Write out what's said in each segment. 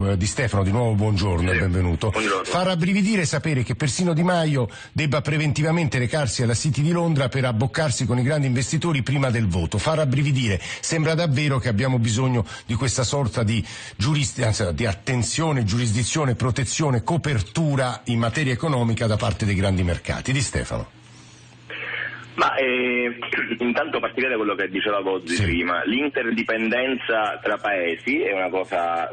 Di Stefano, di nuovo buongiorno e benvenuto. Buongiorno. Fa rabbrividire sapere che persino Di Maio debba preventivamente recarsi alla City di Londra per abboccarsi con i grandi investitori prima del voto. Fa rabbrividire, sembra davvero che abbiamo bisogno di questa sorta di attenzione, giurisdizione, protezione, copertura in materia economica da parte dei grandi mercati. Di Stefano. Ma intanto partire da quello che diceva Gozzi prima, l'interdipendenza tra paesi è una cosa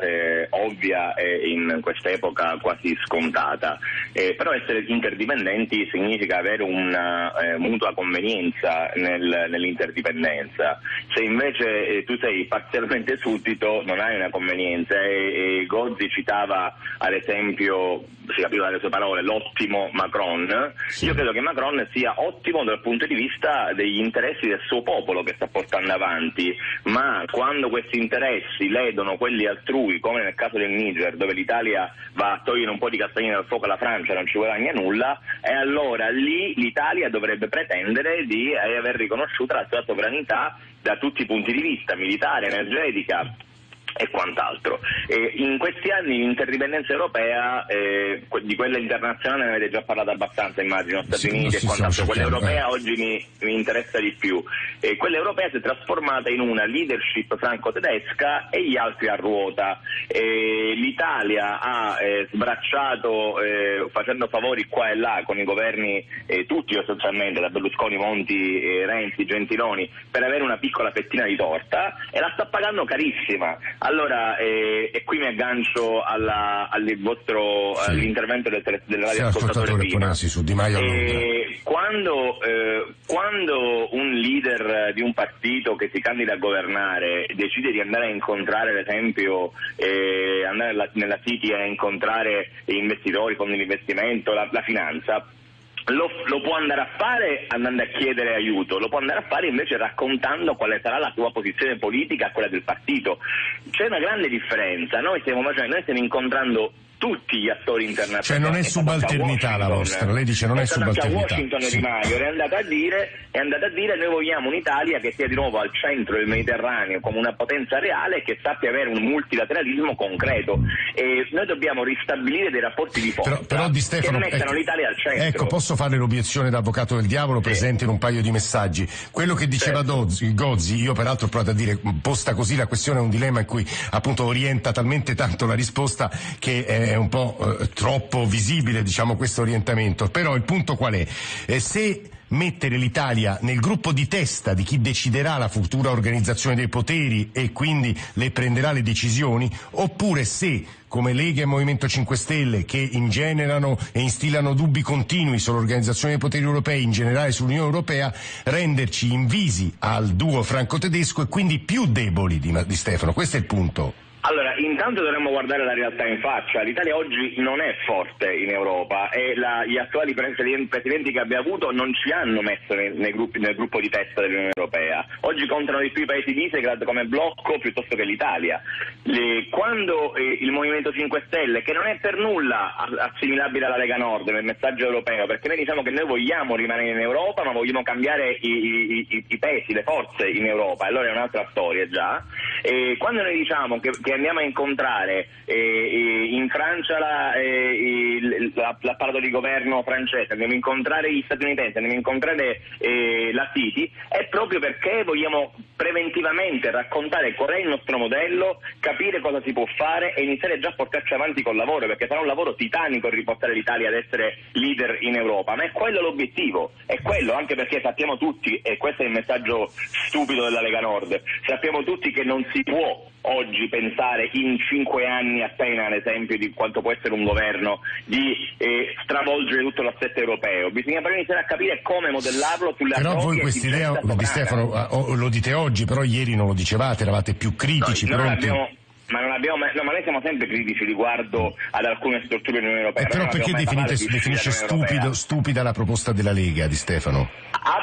ovvia e in quest'epoca quasi scontata, però essere interdipendenti significa avere una mutua convenienza nell'interdipendenza. Se invece tu sei parzialmente suddito non hai una convenienza e Gozzi citava ad esempio, si capiva dalle sue parole, l'ottimo Macron. Io credo che Macron sia ottimo dal punto di vista degli interessi del suo popolo che sta portando avanti, ma quando questi interessi ledono quelli altrui, come nel caso del Niger, dove l'Italia va a togliere un po' di castagne dal fuoco alla Francia, non ci guadagna nulla, e allora lì l'Italia dovrebbe pretendere di aver riconosciuta la sua sovranità da tutti i punti di vista, militare, energetica e quant'altro. In questi anni l'interdipendenza europea, di quella internazionale ne avete già parlato abbastanza, immagino, Stati Uniti e quant'altro, quella europea oggi mi interessa di più. Quella europea si è trasformata in una leadership franco-tedesca e gli altri a ruota. L'Italia ha sbracciato, facendo favori qua e là con i governi tutti sostanzialmente, da Berlusconi, Monti, Renzi, Gentiloni, per avere una piccola fettina di torta, e la sta pagando carissima. Allora, e qui mi aggancio all'intervento del radioascoltatore prima. Su Di Maio quando un leader di un partito che si candida a governare decide di andare a incontrare, ad esempio, andare nella City a incontrare investitori, fondi di investimento, la finanza, lo può andare a fare andando a chiedere aiuto, lo può andare a fare invece raccontando quale sarà la sua posizione politica a quella del partito. C'è una grande differenza, noi stiamo incontrando tutti gli attori internazionali. Cioè non è subalternità la vostra, lei dice non è subalternità. Washington Di Maio è andata a dire noi vogliamo un'Italia che sia di nuovo al centro del Mediterraneo come una potenza reale e che sappia avere un multilateralismo concreto, e noi dobbiamo ristabilire dei rapporti di forza però Di Stefano, che mettano l'Italia al centro. Ecco, posso fare l'obiezione da avvocato del diavolo presente in un paio di messaggi. Quello che diceva Gozzi, io peraltro ho provato a dire, posta così la questione è un dilemma in cui appunto orienta talmente tanto la risposta che è un po' troppo visibile, diciamo, questo orientamento. Però il punto qual è? Se mettere l'Italia nel gruppo di testa di chi deciderà la futura organizzazione dei poteri e quindi le prenderà le decisioni, oppure se, come Lega e Movimento 5 Stelle, che ingenerano e instillano dubbi continui sull'organizzazione dei poteri europei, in generale sull'Unione Europea, renderci invisi al duo franco-tedesco e quindi più deboli di Stefano. Questo è il punto. Allora, intanto dovremmo guardare la realtà in faccia. L'Italia oggi non è forte in Europa e gli attuali presidenti che abbia avuto non ci hanno messo nel gruppo di testa dell'Unione Europea. Oggi contano di più i paesi Visegrad come blocco piuttosto che l'Italia. Quando il Movimento 5 Stelle, che non è per nulla assimilabile alla Lega Nord nel messaggio europeo, perché noi diciamo che noi vogliamo rimanere in Europa ma vogliamo cambiare i pesi, le forze in Europa, allora è un'altra storia già. E quando noi diciamo che andiamo a incontrare in Francia l'apparato di governo francese, andiamo a incontrare gli statunitensi, andiamo a incontrare la City, è proprio perché vogliamo preventivamente raccontare qual è il nostro modello, capire cosa si può fare e iniziare già a portarci avanti col lavoro, perché sarà un lavoro titanico riportare l'Italia ad essere leader in Europa, ma è quello l'obiettivo, è quello, anche perché sappiamo tutti, e questo è il messaggio stupido della Lega Nord, sappiamo tutti che non si può oggi pensare in 5 anni appena, ad esempio, di quanto può essere un governo, di stravolgere tutto l'assetto europeo. Bisogna però iniziare a capire come modellarlo sulla propria. Però voi quest'idea, Di Stefano, lo dite oggi, però ieri non lo dicevate, eravate più critici. Ma noi siamo sempre critici riguardo ad alcune strutture dell'Unione Europea. Però perché definisce stupida la proposta della Lega, Di Stefano? A,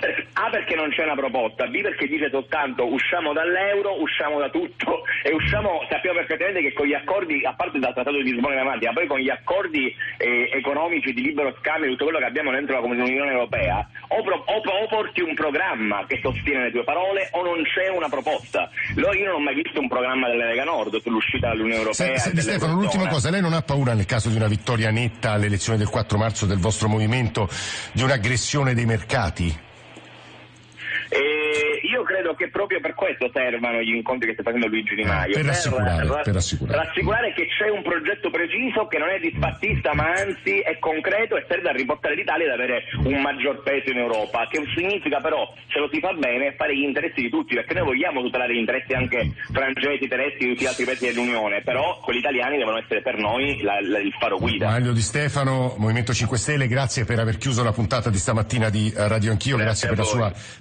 perché non c'è una proposta, B, perché dice soltanto usciamo dall'euro, usciamo da tutto e usciamo, sappiamo perfettamente che con gli accordi, a parte dal Trattato di Lisbona in avanti, ma poi con gli accordi economici di libero scambio, tutto quello che abbiamo dentro la Commissione dell'Unione Europea, o porti un programma che sostiene le tue parole o non c'è una proposta. Io non ho mai visto un programma della Lega Nord sull'uscita dall'Unione Europea. Senti Stefano, l'ultima cosa, lei non ha paura, nel caso di una vittoria netta alle elezioni del 4 marzo del vostro movimento, di un'aggressione dei mercati? Io credo che proprio per questo servano gli incontri che sta facendo Luigi Di Maio, per rassicurare che c'è un progetto preciso, che non è disfattista ma anzi è concreto e serve a riportare l'Italia ad avere un maggior peso in Europa, che significa però, se lo si fa bene, fare gli interessi di tutti, perché noi vogliamo tutelare gli interessi anche francesi, tedeschi e tutti gli altri paesi dell'Unione, però quelli italiani devono essere per noi il faro guida. Manlio Di Stefano, Movimento 5 Stelle, grazie per aver chiuso la puntata di stamattina di Radio Anch'io, grazie per la sua